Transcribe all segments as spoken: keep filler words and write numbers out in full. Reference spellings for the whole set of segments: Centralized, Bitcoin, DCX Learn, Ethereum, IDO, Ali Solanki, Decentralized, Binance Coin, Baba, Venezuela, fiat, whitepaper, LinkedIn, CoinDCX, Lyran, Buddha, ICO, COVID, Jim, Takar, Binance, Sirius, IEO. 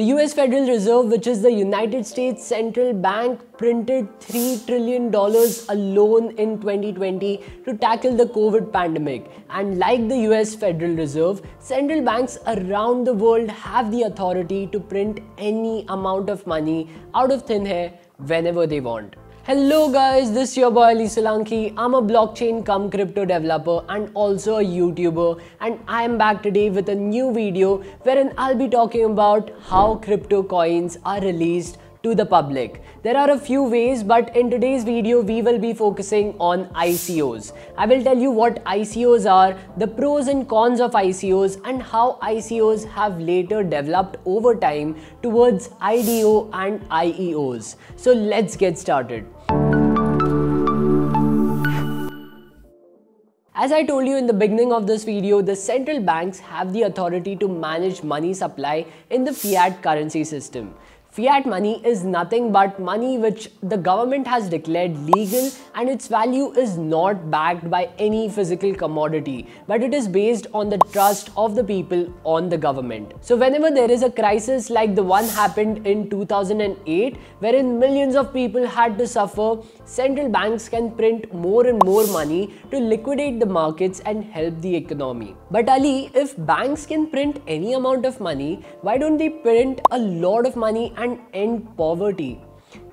The U S Federal Reserve, which is the United States Central Bank, printed three trillion dollars alone in twenty twenty to tackle the COVID pandemic. And like the U S Federal Reserve, central banks around the world have the authority to print any amount of money out of thin air whenever they want. Hello guys, this is your boy Ali Solanki. I'm a blockchain cum crypto developer and also a YouTuber, and I am back today with a new video wherein I'll be talking about how crypto coins are released to the public. There are a few ways, but in today's video we will be focusing on I C Os. I will tell you what I C Os are, the pros and cons of I C Os, and how I C Os have later developed over time towards I D O and I E Os. So let's get started. As I told you in the beginning of this video, the central banks have the authority to manage money supply in the fiat currency system. Fiat money is nothing but money which the government has declared legal, and its value is not backed by any physical commodity, but it is based on the trust of the people on the government. So whenever there is a crisis like the one happened in two thousand eight, wherein millions of people had to suffer, central banks can print more and more money to liquidate the markets and help the economy. But Ali, if banks can print any amount of money, why don't they print a lot of money and end poverty?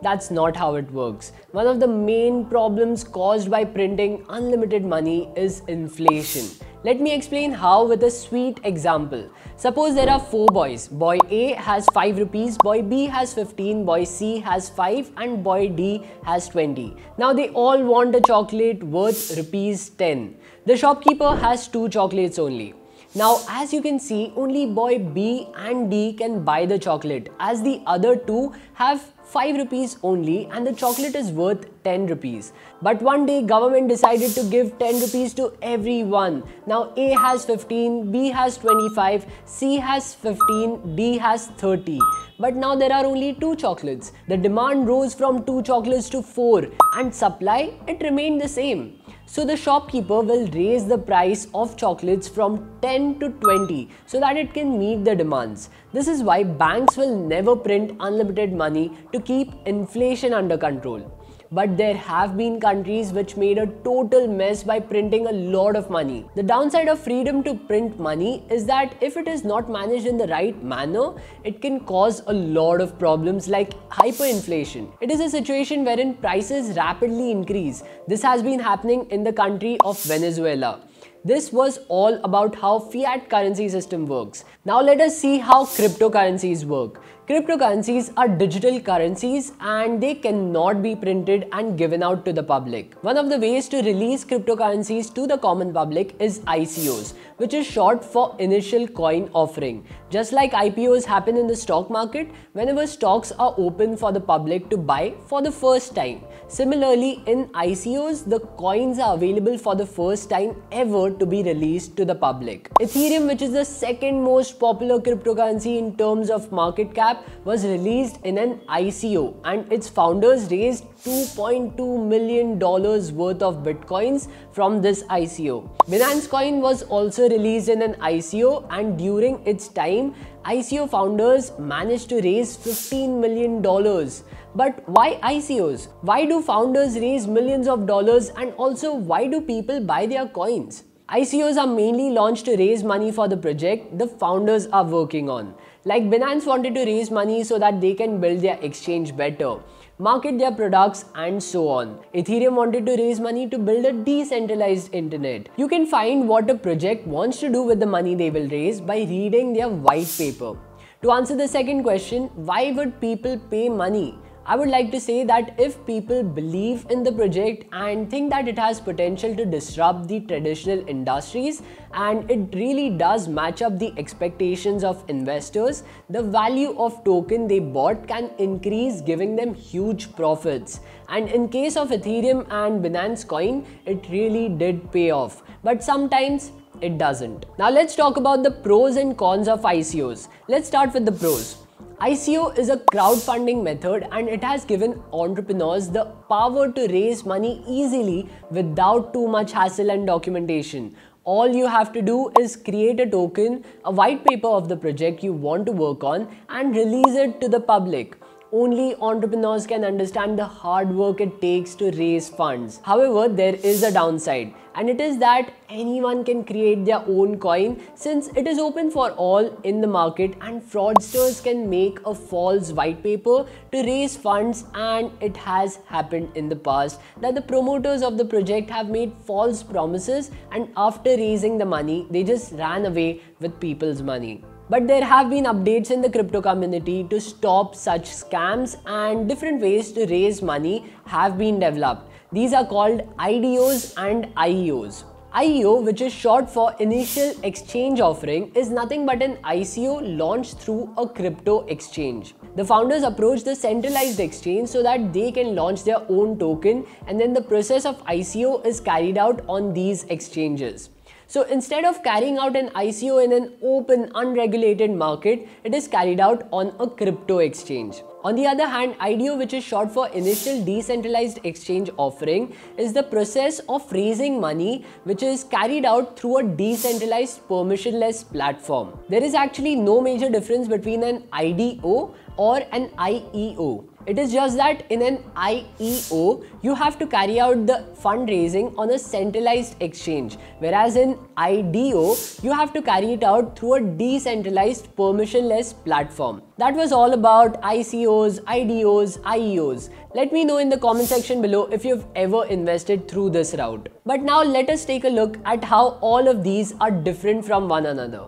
That's not how it works. One of the main problems caused by printing unlimited money is inflation. Let me explain how with a sweet example. Suppose there are four boys. Boy A has five rupees, boy B has fifteen, boy C has five, and boy D has twenty. Now they all want a chocolate worth rupees ten. The shopkeeper has two chocolates only. Now, as you can see, only boy B and D can buy the chocolate, as the other two have five rupees only and the chocolate is worth ten rupees. But one day government decided to give ten rupees to everyone. Now A has fifteen, B has twenty-five, C has fifteen, D has thirty. But now there are only two chocolates. The demand rose from two chocolates to four, and supply, it remained the same. So the shopkeeper will raise the price of chocolates from ten to twenty so that it can meet the demands. This is why banks will never print unlimited money to keep inflation under control. But there have been countries which made a total mess by printing a lot of money. The downside of freedom to print money is that if it is not managed in the right manner, it can cause a lot of problems like hyperinflation. It is a situation wherein prices rapidly increase. This has been happening in the country of Venezuela. This was all about how fiat currency system works. Now let us see how cryptocurrencies work. Cryptocurrencies are digital currencies and they cannot be printed and given out to the public. One of the ways to release cryptocurrencies to the common public is I C Os, which is short for Initial Coin Offering. Just like I P Os happen in the stock market, whenever stocks are open for the public to buy for the first time. Similarly, in I C Os, the coins are available for the first time ever to be released to the public. Ethereum, which is the second most popular cryptocurrency in terms of market cap, was released in an I C O, and its founders raised two point two million dollars worth of bitcoins from this I C O. Binance Coin was also released in an I C O, and during its time, I C O founders managed to raise fifteen million dollars. But why I C Os? Why do founders raise millions of dollars, and also why do people buy their coins? I C Os are mainly launched to raise money for the project the founders are working on. Like Binance wanted to raise money so that they can build their exchange better, market their products, and so on. Ethereum wanted to raise money to build a decentralized internet. You can find what a project wants to do with the money they will raise by reading their white paper. To answer the second question, why would people pay money? I would like to say that if people believe in the project and think that it has potential to disrupt the traditional industries, and it really does match up the expectations of investors, the value of token they bought can increase, giving them huge profits. And in case of Ethereum and Binance Coin, it really did pay off. But sometimes it doesn't. Now let's talk about the pros and cons of I C Os. Let's start with the pros. I C O is a crowdfunding method, and it has given entrepreneurs the power to raise money easily without too much hassle and documentation. all you have to do is create a token, a white paper of the project you want to work on, and release it to the public. Only entrepreneurs can understand the hard work it takes to raise funds. However, there is a downside, and it is that anyone can create their own coin since it is open for all in the market, and fraudsters can make a false white paper to raise funds. And it has happened in the past that the promoters of the project have made false promises, and after raising the money, they just ran away with people's money. But there have been updates in the crypto community to stop such scams, and different ways to raise money have been developed. These are called I D Os and I E Os. I E O, which is short for Initial Exchange Offering, is nothing but an I C O launched through a crypto exchange. The founders approach the centralized exchange so that they can launch their own token, and then the process of I C O is carried out on these exchanges. So instead of carrying out an I C O in an open, unregulated market, it is carried out on a crypto exchange. On the other hand, I D O, which is short for Initial Decentralized Exchange Offering, is the process of raising money which is carried out through a decentralized, permissionless platform. There is actually no major difference between an I D O or an I E O. It is just that in an I E O, you have to carry out the fundraising on a centralized exchange, whereas in I D O, you have to carry it out through a decentralized, permissionless platform. That was all about I C Os, I D Os, I E Os. Let me know in the comment section below if you've ever invested through this route. But now let us take a look at how all of these are different from one another.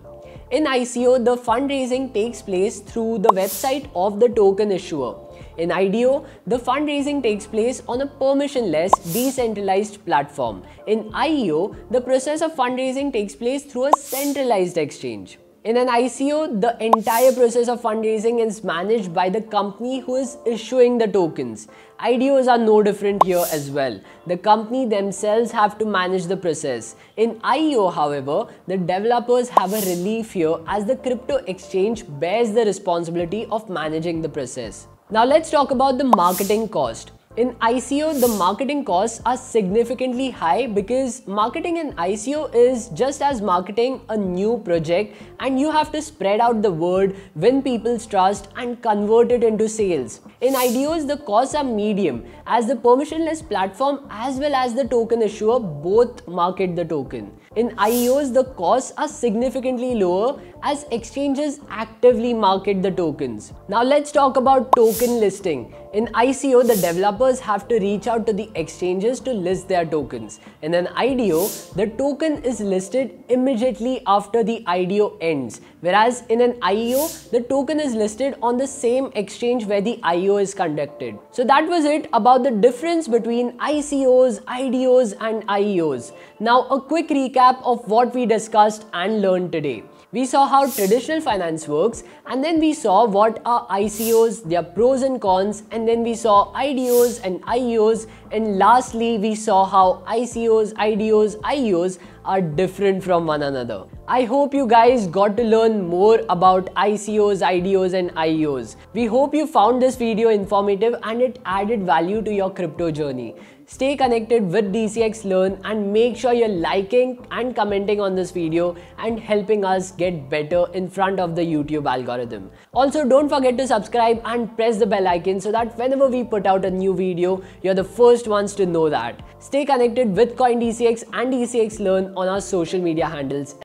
In I C O, the fundraising takes place through the website of the token issuer. In I D O, the fundraising takes place on a permissionless, decentralized platform. In I E O, the process of fundraising takes place through a centralized exchange. In an I C O, the entire process of fundraising is managed by the company who is issuing the tokens. I D Os are no different here as well. The company themselves have to manage the process. In I E O, however, the developers have a relief here as the crypto exchange bears the responsibility of managing the process. Now let's talk about the marketing cost. In I C O, the marketing costs are significantly high because marketing in I C O is just as marketing a new project, and you have to spread out the word, win people's trust, and convert it into sales. In I D Os, the costs are medium as the permissionless platform as well as the token issuer both market the token. In I E Os, the costs are significantly lower as exchanges actively market the tokens. Now let's talk about token listing. In I C O, the developers have to reach out to the exchanges to list their tokens. In an I D O, the token is listed immediately after the I D O ends, whereas in an I E O, the token is listed on the same exchange where the I E O is conducted. So that was it about the difference between I C Os, I D Os, and I E Os. Now a quick recap of what we discussed and learned today. We saw how traditional finance works, and then we saw what are I C Os, their pros and cons, and then we saw I D Os and I E Os, and lastly we saw how I C Os, I D Os, I E Os are different from one another. I hope you guys got to learn more about I C Os, I D Os, and I E Os. We hope you found this video informative and it added value to your crypto journey. Stay connected with D C X Learn and make sure you're liking and commenting on this video and helping us get better in front of the YouTube algorithm. Also, don't forget to subscribe and press the bell icon so that whenever we put out a new video, you're the first ones to know that. Stay connected with CoinDCX and D C X Learn on our social media handles.